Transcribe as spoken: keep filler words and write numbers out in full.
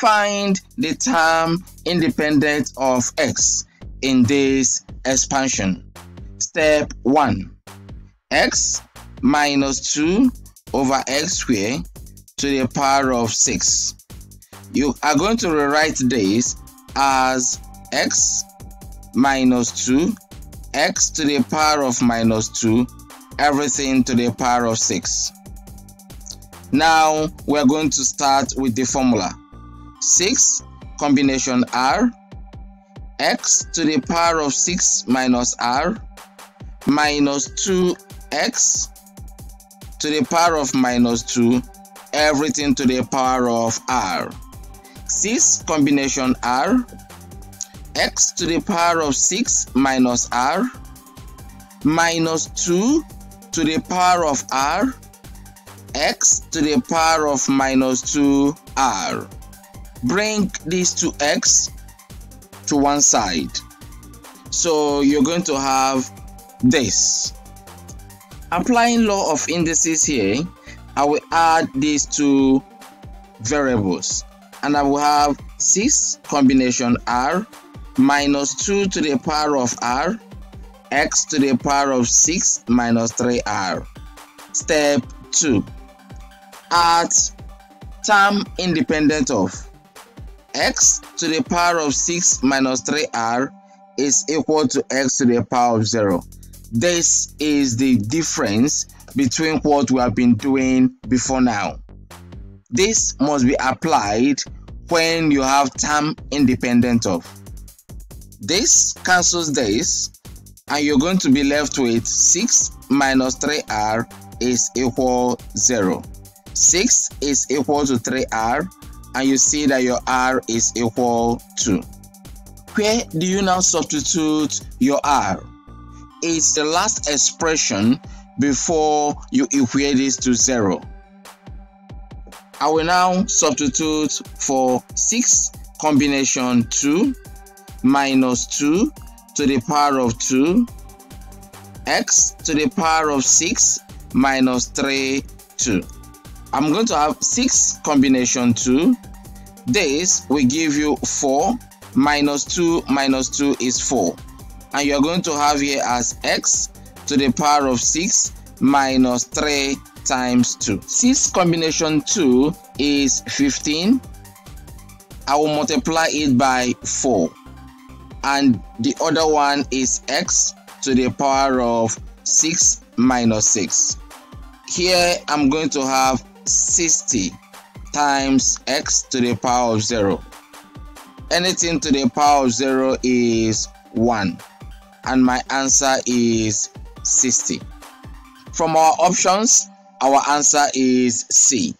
find the term independent of x in this expansion. Step one. X minus two over x squared to the power of six. You are going to rewrite this as x minus two, x to the power of minus two, everything to the power of six. Now we're going to start with the formula. six combination r, x to the power of six minus r, minus two x to the power of minus two, everything to the power of r. six combination r, x to the power of six minus r, minus two to the power of r, x to the power of minus two r. Bring these two x to one side. So you're going to have this. Applying law of indices here, I will add these two variables and I will have six combination r minus two to the power of r, x to the power of six minus three r. Step two. Add term independent of x to the power of six minus three r is equal to x to the power of zero. This is the difference between what we have been doing before now. This must be applied when you have term independent of. This cancels this and you're going to be left with six minus three r is equal zero. six is equal to three r and you see that your r is equal to. Where do you now substitute your r? It's the last expression before you equate this to zero. I will now substitute for six combination two minus two to the power of two, x to the power of six minus three, two. I'm going to have six combination two. This will give you four minus two minus two is four. And you're going to have here as x to the power of six minus three times two. six combination two is fifteen. I will multiply it by four. And the other one is x to the power of six minus six. Here I'm going to have sixty times x to the power of zero. Anything to the power of zero is one. And my answer is sixty. From our options, our answer is C.